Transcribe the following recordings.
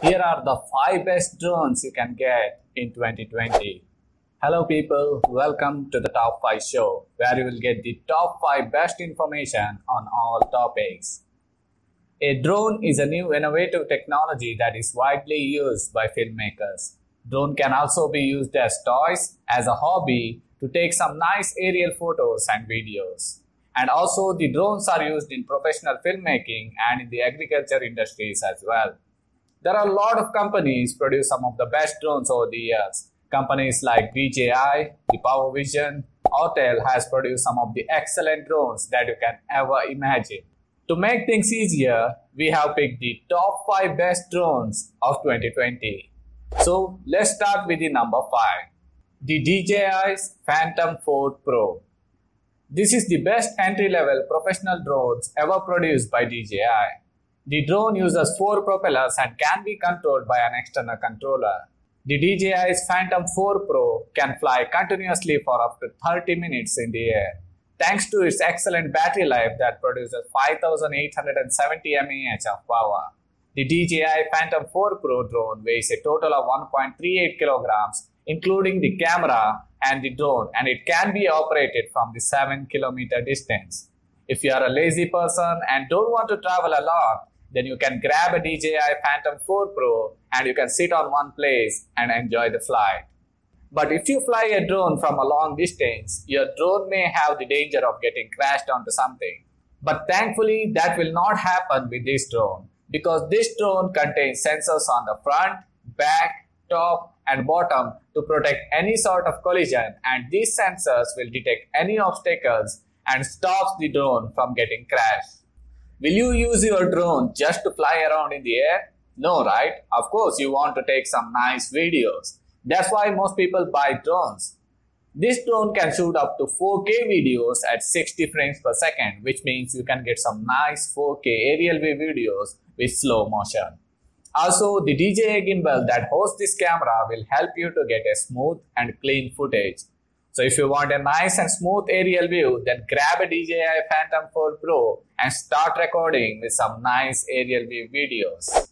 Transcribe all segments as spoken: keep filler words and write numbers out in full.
Here are the five best drones you can get in twenty twenty. Hello people, welcome to the Top five Show, where you will get the top five best information on all topics. A drone is a new innovative technology that is widely used by filmmakers. Drone can also be used as toys, as a hobby, to take some nice aerial photos and videos. And also the drones are used in professional filmmaking and in the agriculture industries as well. There are a lot of companies produce some of the best drones over the years. Companies like D J I, the Power Vision, Autel has produced some of the excellent drones that you can ever imagine. To make things easier, we have picked the top five best drones of twenty twenty. So let's start with the number five. The D J I's Phantom four Pro. This is the best entry-level professional drones ever produced by D J I. The drone uses four propellers and can be controlled by an external controller. The D J I's Phantom four Pro can fly continuously for up to thirty minutes in the air. Thanks to its excellent battery life that produces five thousand eight hundred seventy milliamp hours of power. The D J I Phantom four Pro drone weighs a total of one point three eight kilograms, including the camera and the drone, and it can be operated from the seven kilometer distance. If you are a lazy person and don't want to travel a lot, then you can grab a D J I Phantom four Pro and you can sit on one place and enjoy the flight. But if you fly a drone from a long distance, your drone may have the danger of getting crashed onto something. But thankfully, that will not happen with this drone, because this drone contains sensors on the front, back, top and bottom to protect any sort of collision, and these sensors will detect any obstacles and stops the drone from getting crashed. Will you use your drone just to fly around in the air? No, right? Of course, you want to take some nice videos. That's why most people buy drones. This drone can shoot up to four K videos at sixty frames per second, which means you can get some nice four K aerial view videos with slow motion. Also, the D J I gimbal that hosts this camera will help you to get a smooth and clean footage. So if you want a nice and smooth aerial view, then grab a D J I Phantom four Pro and start recording with some nice aerial view videos.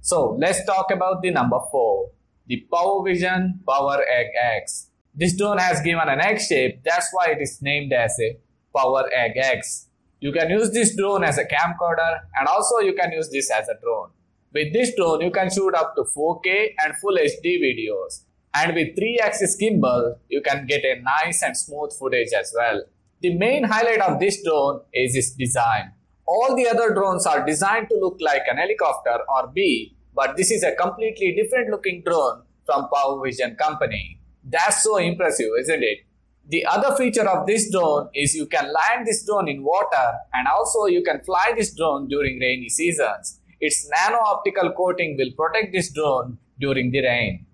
So let's talk about the number four, the Power Vision Power Egg X. This drone has given an egg shape, that's why it is named as a Power Egg X. You can use this drone as a camcorder, and also you can use this as a drone. With this drone, you can shoot up to four K and Full H D videos. And with three axis gimbal, you can get a nice and smooth footage as well. The main highlight of this drone is its design. All the other drones are designed to look like an helicopter or bee, but this is a completely different looking drone from Power Vision company. That's so impressive, isn't it? The other feature of this drone is you can land this drone in water, and also you can fly this drone during rainy seasons. Its nano-optical coating will protect this drone during the rain.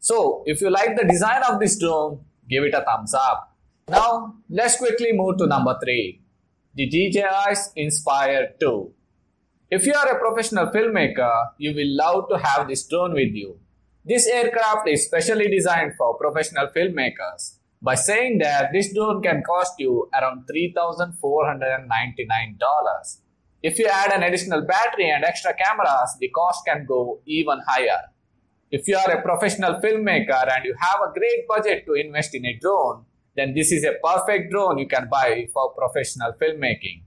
So, if you like the design of this drone, give it a thumbs up. Now, let's quickly move to number three, the D J I's Inspire two. If you are a professional filmmaker, you will love to have this drone with you. This aircraft is specially designed for professional filmmakers. By saying that, this drone can cost you around three thousand four hundred ninety-nine dollars. If you add an additional battery and extra cameras, the cost can go even higher. If you are a professional filmmaker and you have a great budget to invest in a drone, then this is a perfect drone you can buy for professional filmmaking.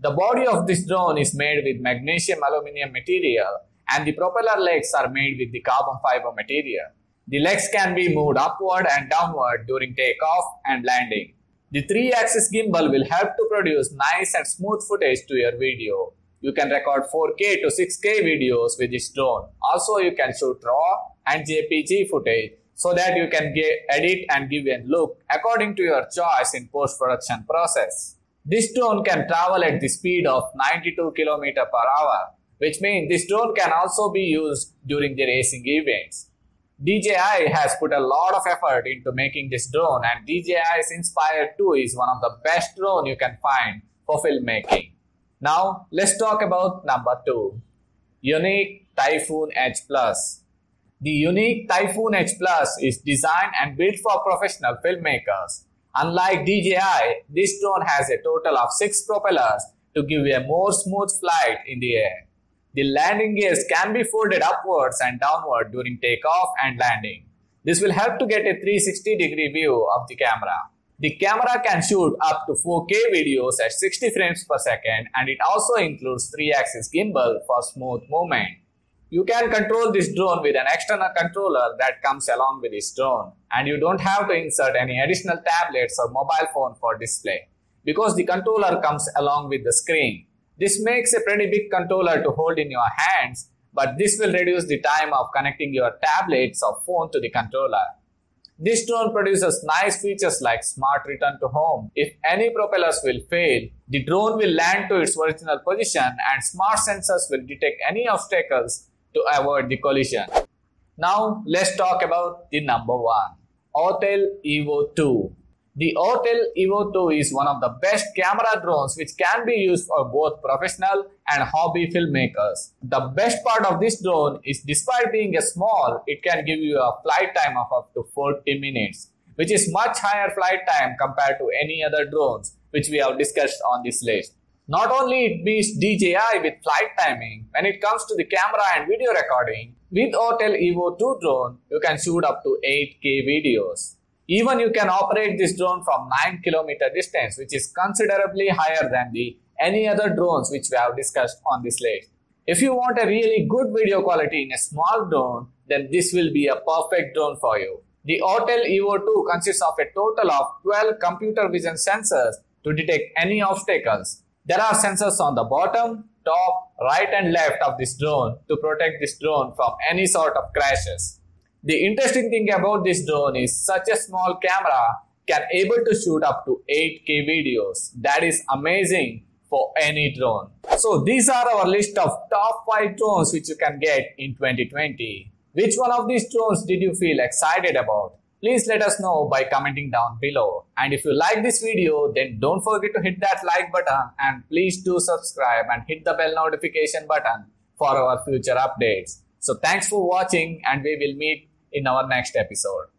The body of this drone is made with magnesium aluminum material, and the propeller legs are made with the carbon fiber material. The legs can be moved upward and downward during takeoff and landing. The three axis gimbal will help to produce nice and smooth footage to your video. You can record four K to six K videos with this drone. Also, you can shoot RAW and J P G footage so that you can get, edit and give a look according to your choice in post-production process. This drone can travel at the speed of ninety-two kilometers per hour, which means this drone can also be used during the racing events. D J I has put a lot of effort into making this drone, and D J I's Inspire two is one of the best drones you can find for filmmaking. Now let's talk about number two, Yuneec Typhoon H Plus. The Yuneec Typhoon H Plus is designed and built for professional filmmakers. Unlike D J I, this drone has a total of six propellers to give a more smooth flight in the air. The landing gears can be folded upwards and downward during takeoff and landing. This will help to get a three sixty degree view of the camera. The camera can shoot up to four K videos at sixty frames per second, and it also includes three axis gimbal for smooth movement. You can control this drone with an external controller that comes along with this drone, and you don't have to insert any additional tablets or mobile phone for display, because the controller comes along with the screen. This makes a pretty big controller to hold in your hands, but this will reduce the time of connecting your tablets or phone to the controller. This drone produces nice features like smart return to home. If any propellers will fail, the drone will land to its original position and smart sensors will detect any obstacles to avoid the collision. Now let's talk about the number one, Autel Evo two. The Autel Evo two is one of the best camera drones which can be used for both professional and hobby filmmakers. The best part of this drone is, despite being a small, it can give you a flight time of up to forty minutes, which is much higher flight time compared to any other drones which we have discussed on this list. Not only it beats D J I with flight timing, when it comes to the camera and video recording, with Autel Evo two drone, you can shoot up to eight K videos. Even you can operate this drone from nine kilometer distance, which is considerably higher than the any other drones which we have discussed on this list. If you want a really good video quality in a small drone, then this will be a perfect drone for you. The Autel Evo two consists of a total of twelve computer vision sensors to detect any obstacles. There are sensors on the bottom, top, right and left of this drone to protect this drone from any sort of crashes. The interesting thing about this drone is such a small camera can able to shoot up to eight K videos. That is amazing for any drone. So these are our list of top five drones which you can get in twenty twenty. Which one of these drones did you feel excited about? Please let us know by commenting down below. And if you like this video, then don't forget to hit that like button, and please do subscribe and hit the bell notification button for our future updates. So thanks for watching, and we will meet in our next episode.